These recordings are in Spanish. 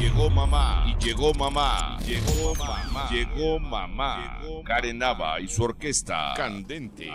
Llegó mamá. Karen Nava y su orquesta candente.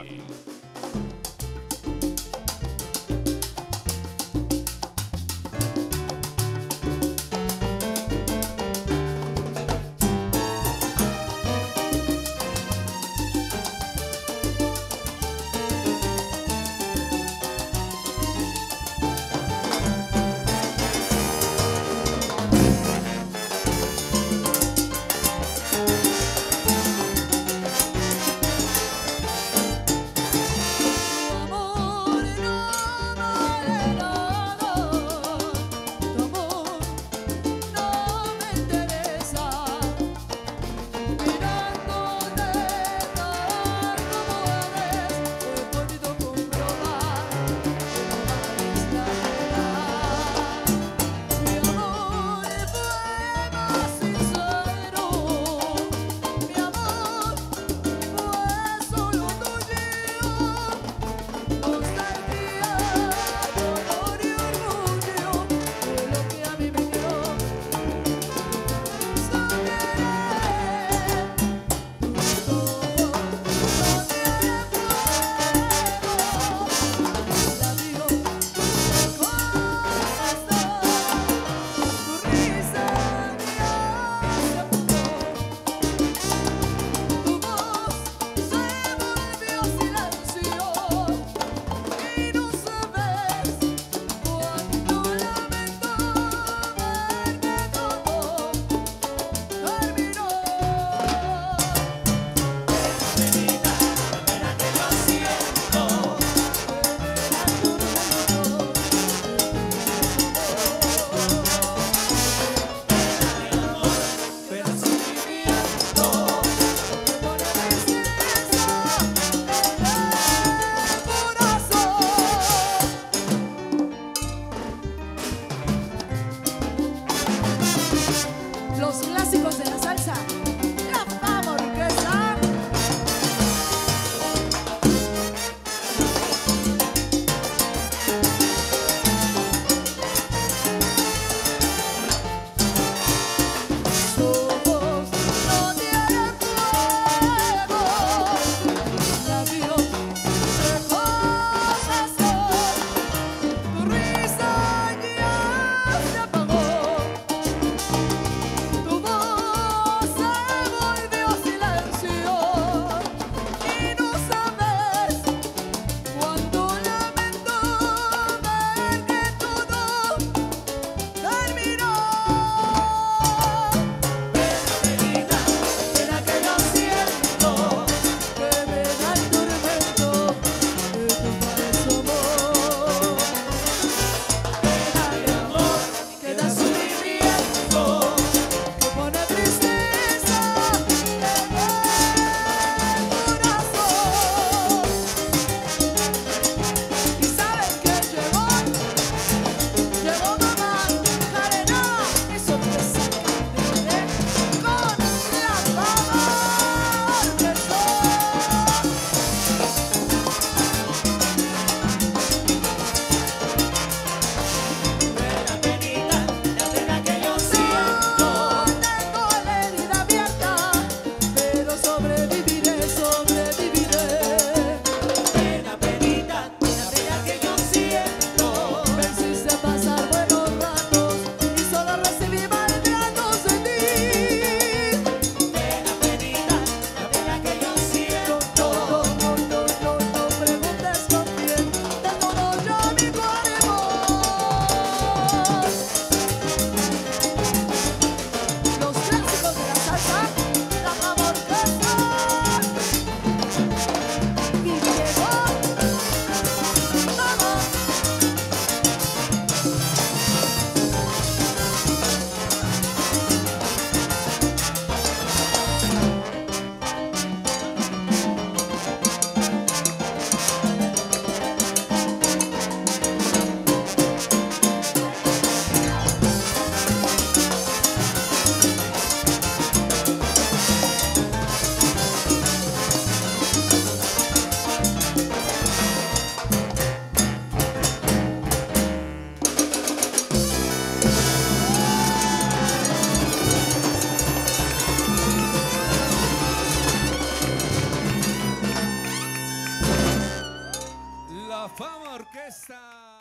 La Fama Orquesta.